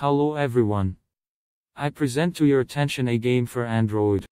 Hello everyone. I present to your attention a game for Android.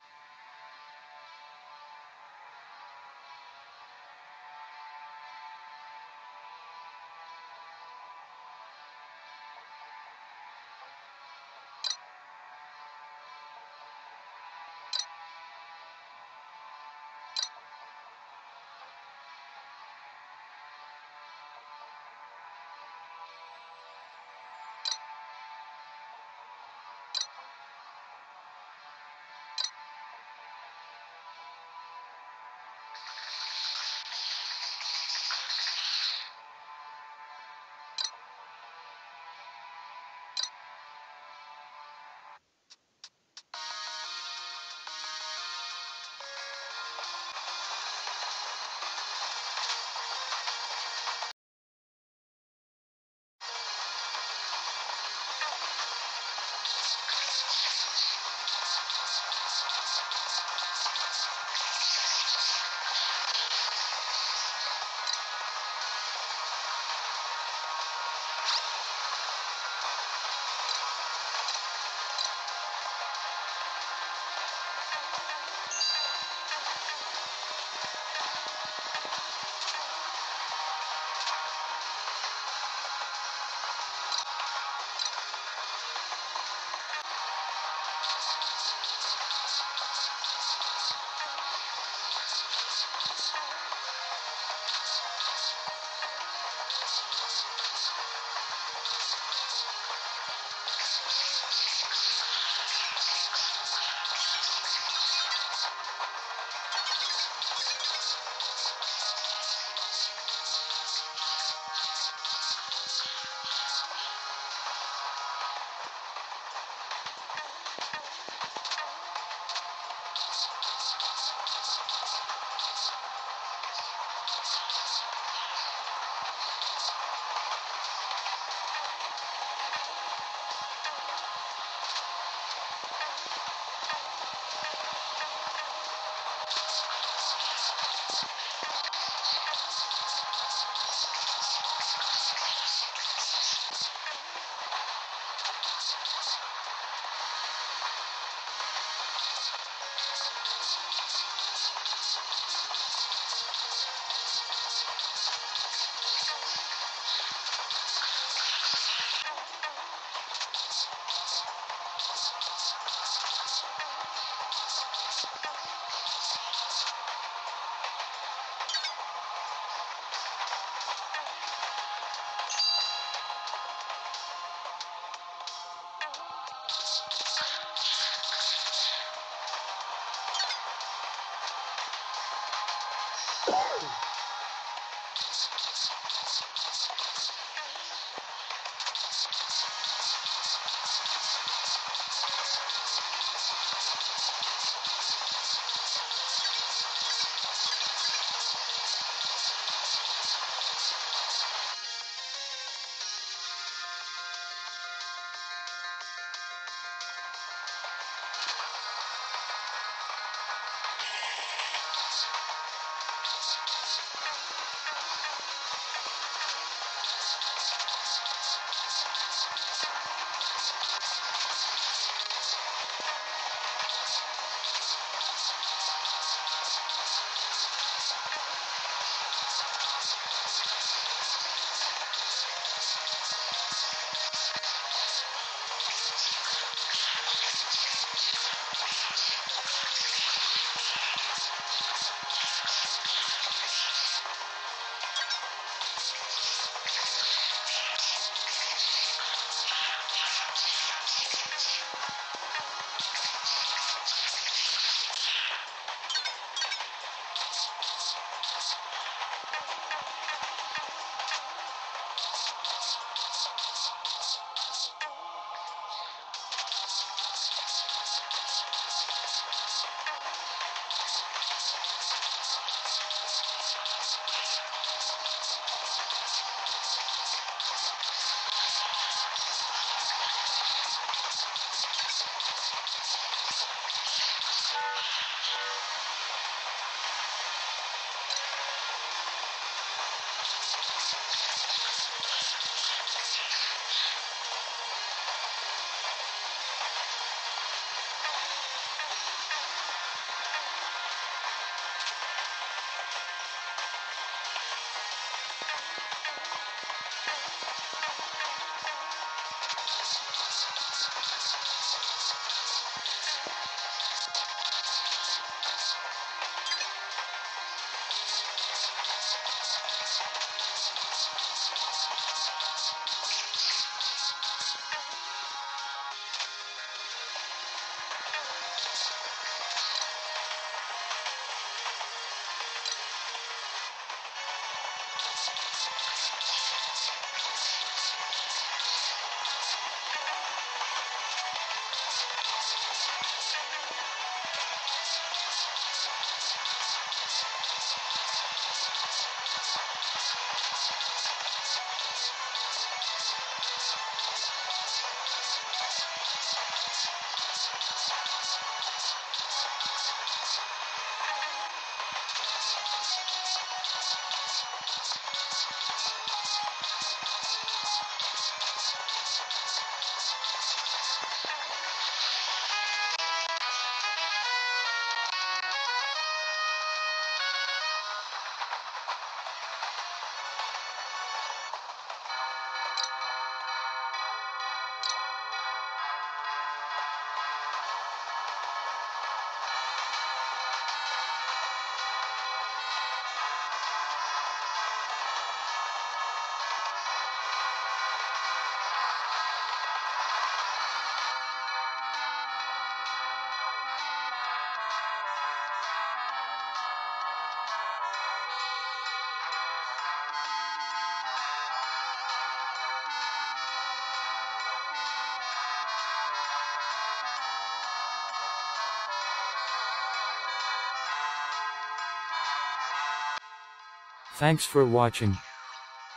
Thanks for watching.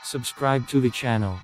Subscribe to the channel.